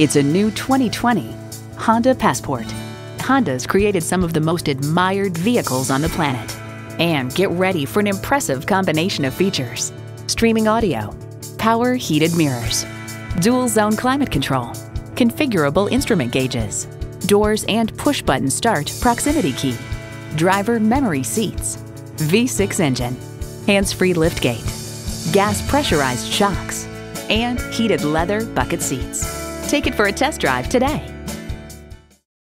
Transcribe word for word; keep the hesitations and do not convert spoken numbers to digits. It's a new twenty twenty Honda Passport. Honda's created some of the most admired vehicles on the planet. And get ready for an impressive combination of features. Streaming audio, power heated mirrors, dual zone climate control, configurable instrument gauges, doors and push button start proximity key, driver memory seats, V six engine, hands-free lift gate, gas pressurized shocks, and heated leather bucket seats. Take it for a test drive today.